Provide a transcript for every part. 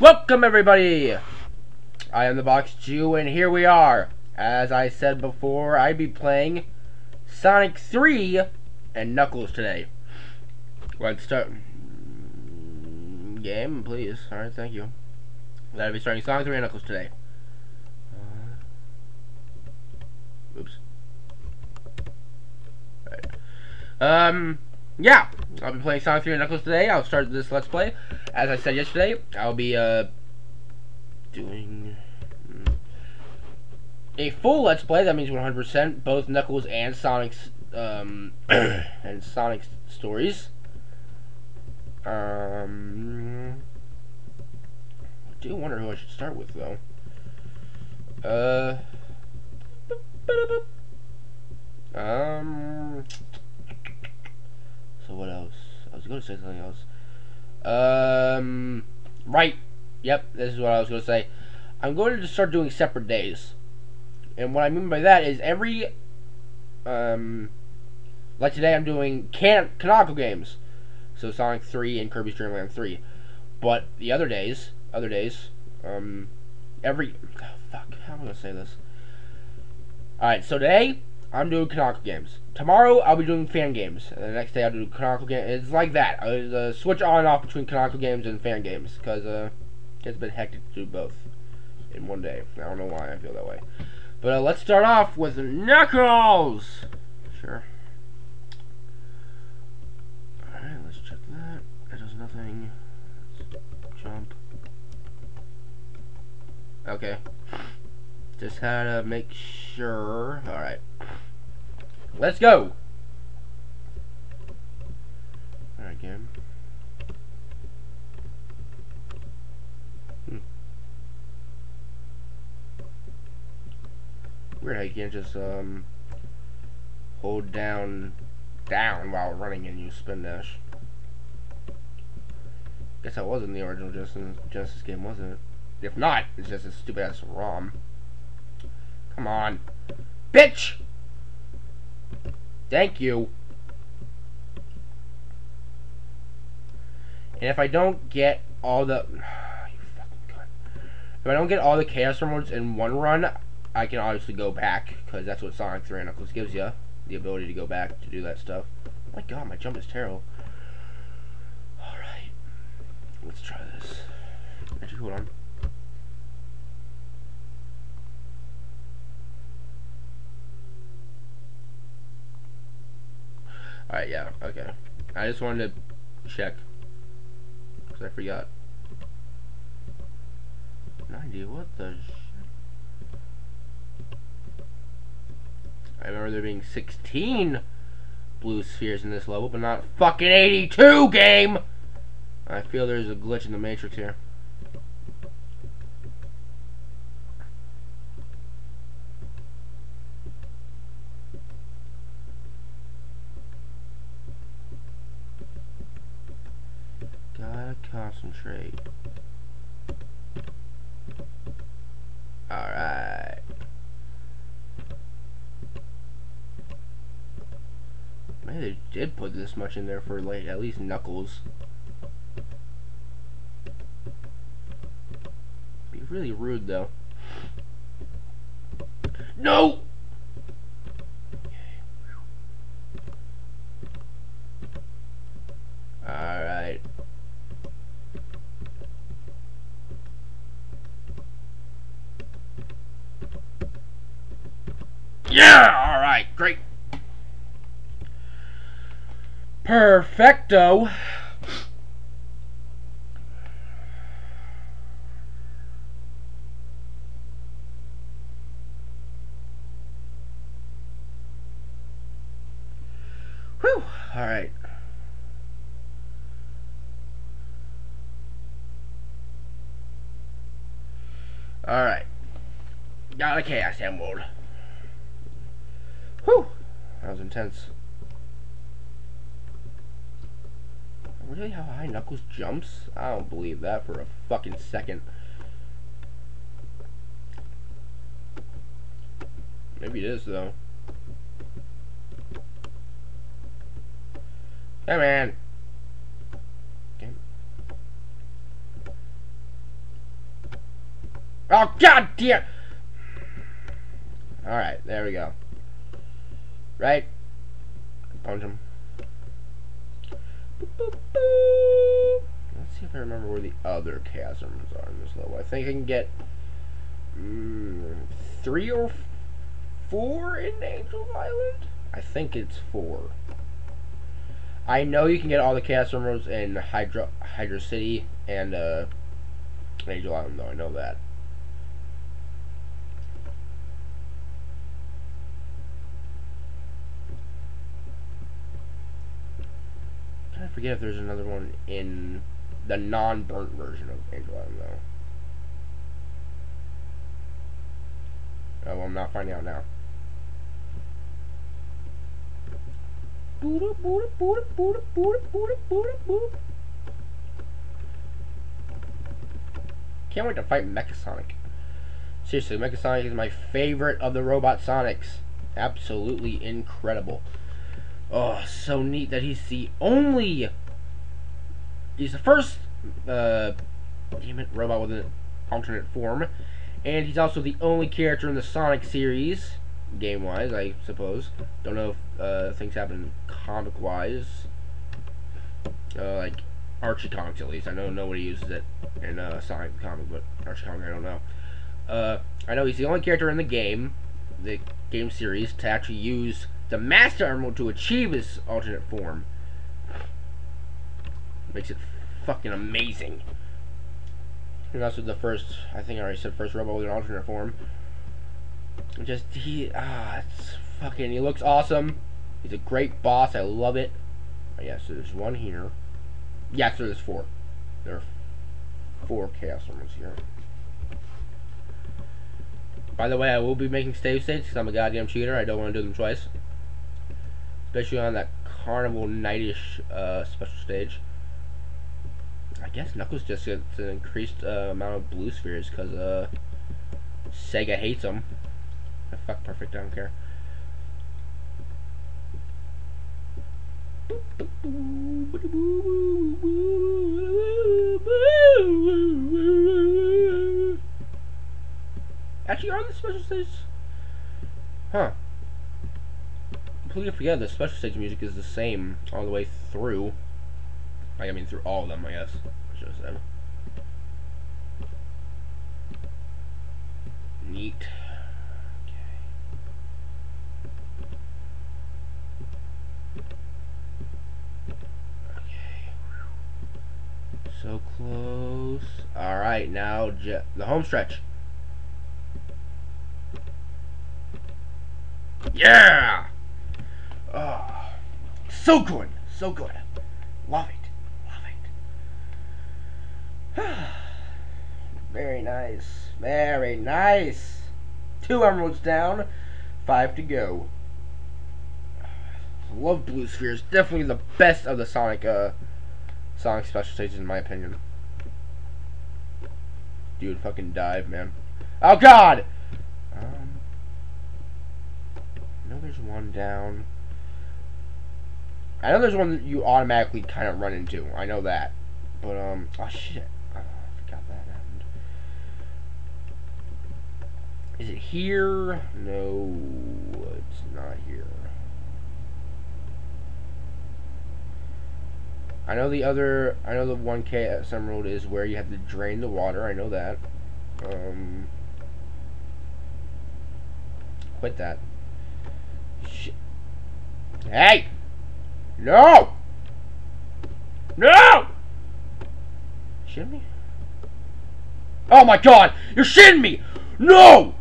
Welcome everybody! I am the Box Jew, and here we are. As I said before, I'd be playing Sonic 3 and Knuckles today. Let's start game, please. Alright, thank you. That'll be starting Sonic 3 and Knuckles today. Oops. Alright. Yeah, I'll be playing Sonic 3 and Knuckles today. I'll start this Let's Play. As I said yesterday, I'll be doing a full Let's Play. That means 100% both Knuckles and Sonic's and Sonic's stories. I do wonder who I should start with though. So what else? I was going to say something else. Right. Yep, this is what I was going to say. I'm going to just start doing separate days. And what I mean by that is every... like today I'm doing canonical games. So Sonic 3 and Kirby's Dream Land 3. But the other days, every... Oh, fuck, how am I going to say this? Alright, so today... I'm doing canonical games. Tomorrow, I'll be doing fan games. And the next day, I'll do canonical games. It's like that. I switch on and off between canonical games and fan games. Because it's been hectic to do both in one day. I don't know why I feel that way. But let's start off with Knuckles! Sure. Alright, let's check that. It does nothing. Let's jump. Okay. Just had to make sure. Alright. Let's go! Alright, game. Weird how you can't just, hold down while running and use spin dash. Guess that wasn't the original Genesis game, wasn't it? If not, it's just a stupid ass ROM. Come on. Bitch! Thank you. And if I don't get all the... You fucking cunt. If I don't get all the Chaos Emeralds in one run, I can obviously go back. Because that's what Sonic 3 and Knuckles gives you. The ability to go back to do that stuff. Oh my god, my jump is terrible. Alright. Let's try this. Actually, hold on. Alright, yeah, okay. I just wanted to check. Because I forgot. 90, what the shit? I remember there being 16 blue spheres in this level, but not fucking 82, game! I feel there's a glitch in the matrix here. Concentrate. Alright. Maybe they did put this much in there for like at least Knuckles. Be really rude though. No! Yeah! Alright, great. Perfecto. Whew, alright. Alright. Got a Chaos Emerald. Whew! That was intense. Really how high Knuckles jumps? I don't believe that for a fucking second. Maybe it is though. Hey man! Okay. Oh, god damn! Alright, there we go. Right? Punch him. Boop, boop, boop. Let's see if I remember where the other chasms are in this level. I think I can get 3 or 4 in Angel Island? I think it's 4. I know you can get all the Chaos Emeralds in Hydrocity and Angel Island, though. I know that. I forget if there's another one in the non-burnt version of Angel Island, though. Oh, well, I'm not finding out now. Can't wait to fight Mecha Sonic. Seriously, Mecha Sonic is my favorite of the Robot Sonics. Absolutely incredible. Oh, so neat that he's the only... He's the first, damn it, robot with an alternate form. And he's also the only character in the Sonic series. Game-wise, I suppose. Don't know if things happen comic-wise. Like Archie comics, at least. I know nobody uses it in Sonic comic, but Archie comic, I don't know. I know he's the only character in the game, series, to actually use the Master Emerald to achieve his alternate form. Makes it fucking amazing. And also the first, I think I already said first robot with an alternate form. Just, it's fucking, he looks awesome. He's a great boss, I love it. Oh, yeah, so there's one here. Yeah, so there's 4. There are 4 Chaos Emeralds here. By the way, I will be making save states because I'm a goddamn cheater. I don't want to do them twice. Especially on that Carnival Night-ish special stage. I guess Knuckles just gets an increased amount of Blue Spheres because SEGA hates them. Fuck perfect, I don't care. Actually, are the special stage? Huh. Completely forget the special stage music is the same all the way through. Like, I mean, through all of them, I guess. I should have said. Neat. So close. Alright, now the home stretch. Yeah! Oh, so good. So good. Love it. Love it. Very nice. Very nice. 2 emeralds down. 5 to go. Love Blue Spheres. Definitely the best of the Sonic special stages, in my opinion. Dude, fucking dive, man. Oh, God! I know there's one down. I know there's one that you automatically kind of run into. I know that. But, oh, shit. Oh, I forgot that happened. Is it here? No, it's not here. I know the other, I know the 1K at Emerald is where you have to drain the water, I know that. Quit that. Shit. Hey! No! No! Shitting me? Oh my god! You're shitting me! No!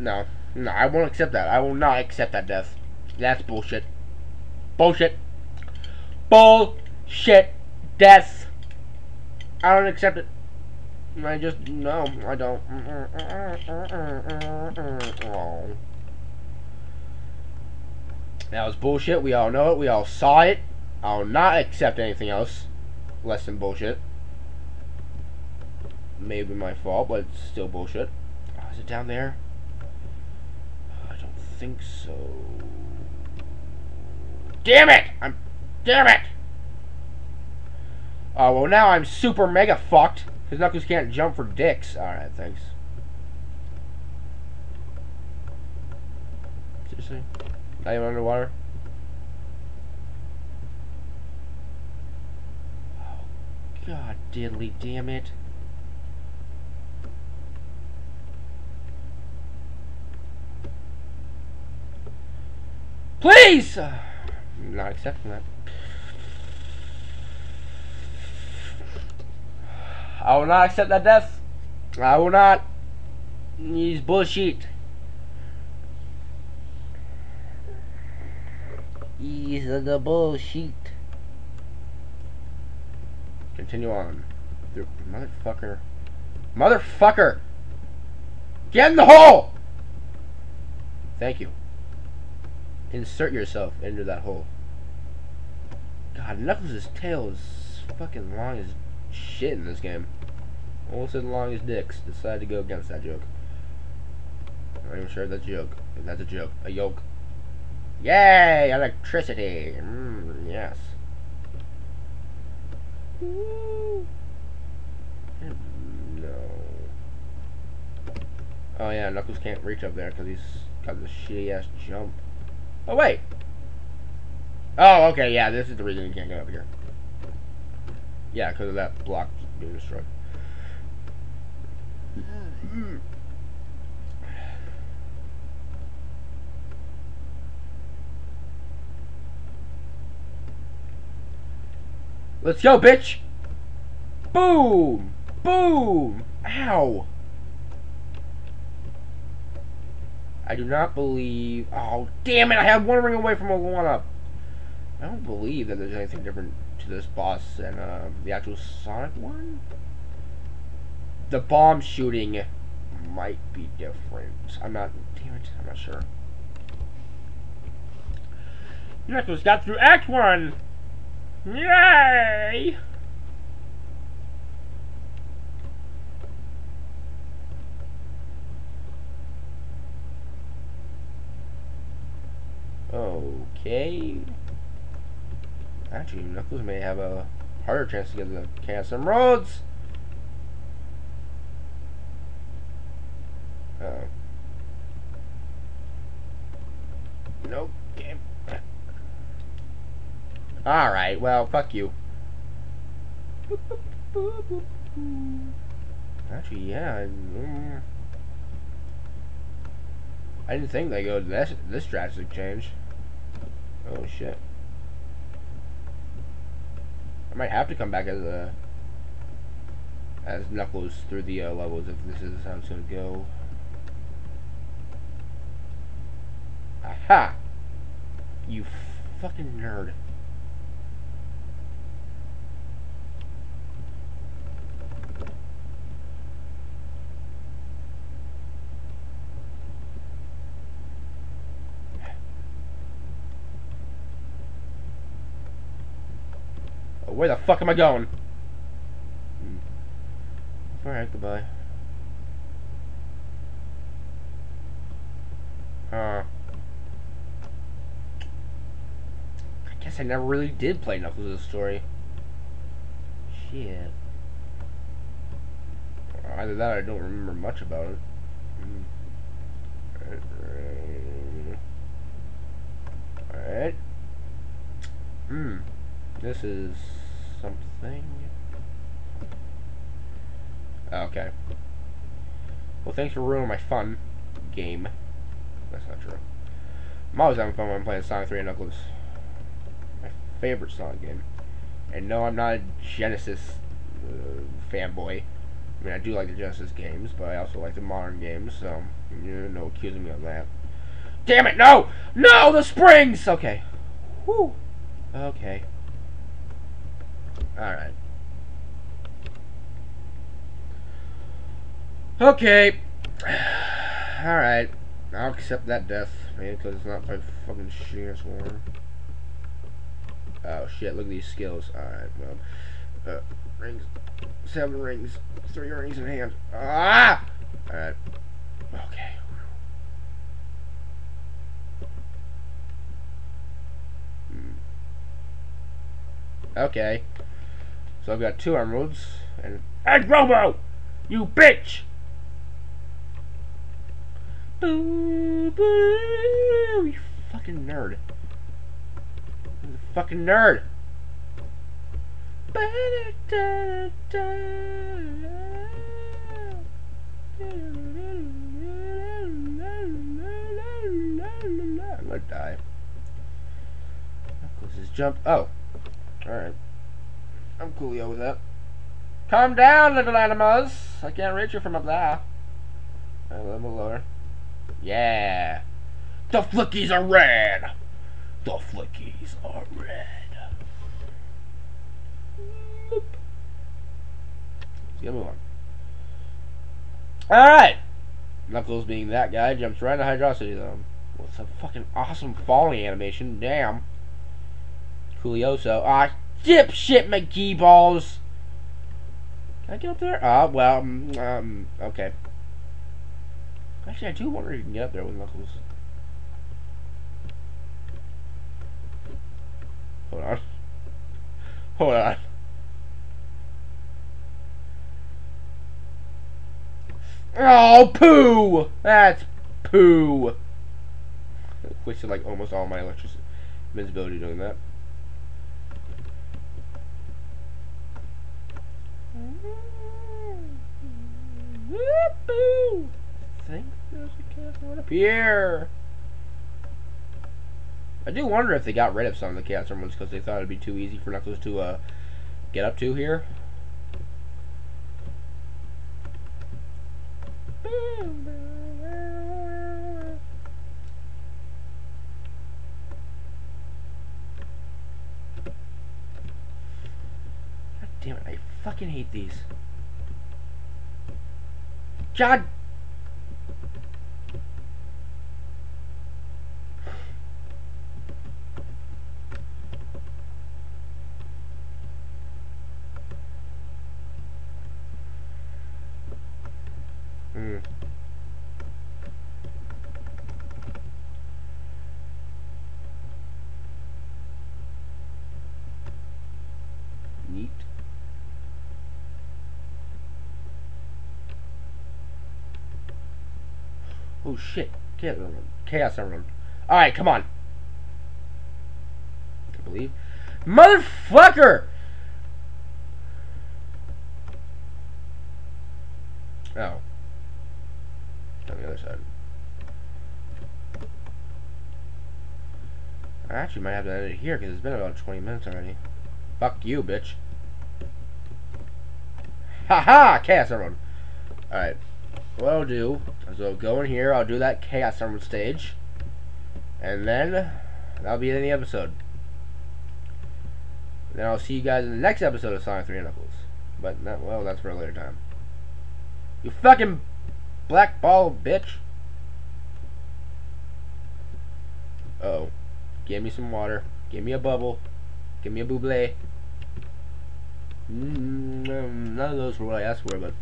No, no, I won't accept that. I will not accept that death. That's bullshit. Bullshit. Bullshit. Death. I don't accept it. I just, no, I don't. Oh. That was bullshit. We all know it. We all saw it. I'll not accept anything else less than bullshit. Maybe my fault, but it's still bullshit. Oh, is it down there? think so. Damn it! Damn it! Oh, well now I'm super mega fucked, because Knuckles can't jump for dicks. Alright, thanks. Seriously? Not even underwater? Oh, god diddly damn it. Please! I'm not accepting that. I will not accept that death. I will not. He's bullshit. He's the bullshit. Continue on. Motherfucker. Motherfucker! Get in the hole! Thank you. Insert yourself into that hole. God, Knuckles' tail is fucking long as shit in this game. Almost as long as dicks. Decided to go against that joke. I'm not even sure if that's a joke. If that's a joke. A yoke. Yay! Electricity! Mmm, yes. Woo! No. Oh yeah, Knuckles can't reach up there because he's got this shitty ass jump. Oh wait! Oh, okay, yeah, this is the reason you can't get up here. Yeah, because of that block being destroyed. Mm. Let's go, bitch! Boom! Boom! Ow! I do not believe... Oh, damn it! I had one ring away from a one-up. I don't believe that there's anything different to this boss than the actual Sonic one. The bomb shooting might be different. I'm not... Damn it, I'm not sure. Knuckles got through Act 1! Yay! Okay. Actually, Knuckles may have a harder chance to get the Chaos Emeralds. Uh-oh. Nope. Alright, well, fuck you. Actually, yeah. I didn't think they go to this drastic change. Oh shit! I might have to come back as a Knuckles through the levels if this is how it's gonna go. Aha! You fucking nerd! Where the fuck am I going? Alright, goodbye. I guess I never really did play Knuckles' story. Shit. Either that or I don't remember much about it. Alright. Hmm. This is... something. Okay. Well, thanks for ruining my fun game. That's not true. I'm always having fun when I'm playing Sonic 3 and Knuckles. My favorite Sonic game. And no, I'm not a Genesis fanboy. I mean, I do like the Genesis games, but I also like the modern games, so you're no accusing me of that. Damn it, no! No, the springs! Okay. Woo! Okay. Alright. Okay. Alright. I'll accept that death, man, because it's not my fucking shittiest one. Oh shit, look at these skills. Alright, well. Rings. 7 rings. 3 rings in hand. Ah! Alright. Okay. Okay. So I've got 2 emeralds. And Robo! You bitch! Boo, boo, you fucking nerd. You're a fucking nerd. I'm gonna die. Knuckles just jumped. Oh. Alright. I'm coolio with that. Calm down, little animals. I can't reach you from up there. Alright, a little lower. Yeah. The flickies are red. The flickies are red. Boop. Let's get moving. Alright. Knuckles, being that guy, jumps right into Hydrocity Zone. Well, it's a fucking awesome falling animation. Damn. Coolioso. Ah, dipshit McGee balls. Can I get up there? Ah, well, okay. Actually, I do wonder if you can get up there with Knuckles. Hold on. Hold on. Oh, poo! That's poo! I wasted like almost all my electricity invincibility doing that. Whoop, poo! I think there's a Chaos Emerald up here. I do wonder if they got rid of some of the Chaos Emeralds because they thought it'd be too easy for Knuckles to get up to here. God damn it! I fucking hate these. God. Neat. Oh shit. Chaos Emerald. Alright, come on. I can't believe. Motherfucker! Oh. On the other side. I actually might have to edit it here because it's been about 20 minutes already. Fuck you, bitch. Haha! Chaos Emerald. Alright. What I'll do is I'll go in here, I'll do that Chaos Emerald stage. And then that'll be in the episode. Then I'll see you guys in the next episode of Sonic 3 and Knuckles. But not, well, that's for a later time. You fucking black ball bitch. Uh oh. Give me some water. Give me a bubble. Give me a buble. None of those were what I asked for, but.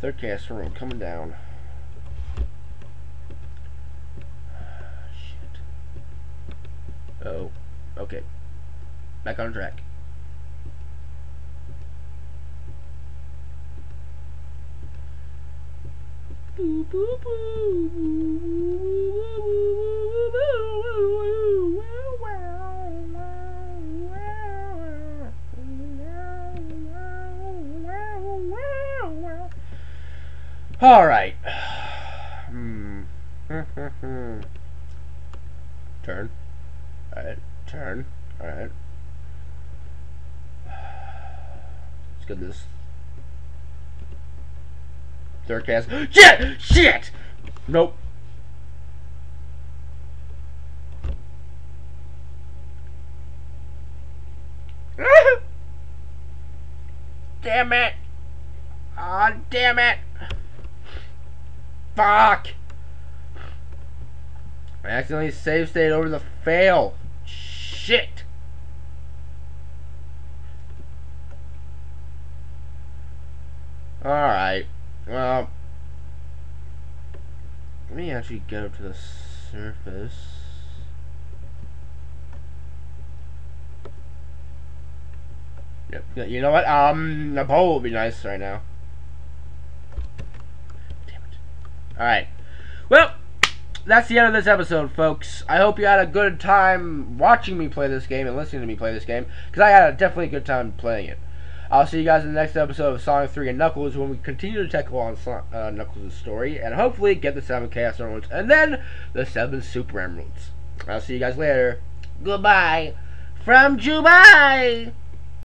Third Chaos Emerald coming down. Shit. Oh. Okay. Back on track. All right. Turn. All right. Turn. All right. Let's get this. Third cast. Shit! Shit! Nope. Damn it! Aw, damn it! Fuck! I accidentally save state over the fail. Shit! Alright. Well, Let me actually get up to the surface. Yep. Yeah, you know what? A pole would be nice right now. Damn it. Alright. Well, that's the end of this episode, folks. I hope you had a good time watching me play this game and listening to me play this game, because I had a definitely good time playing it. I'll see you guys in the next episode of Sonic 3 and Knuckles, when we continue to tackle on Knuckles' story and hopefully get the 7 Chaos Emeralds and then the 7 Super Emeralds. I'll see you guys later. Goodbye from Dubai!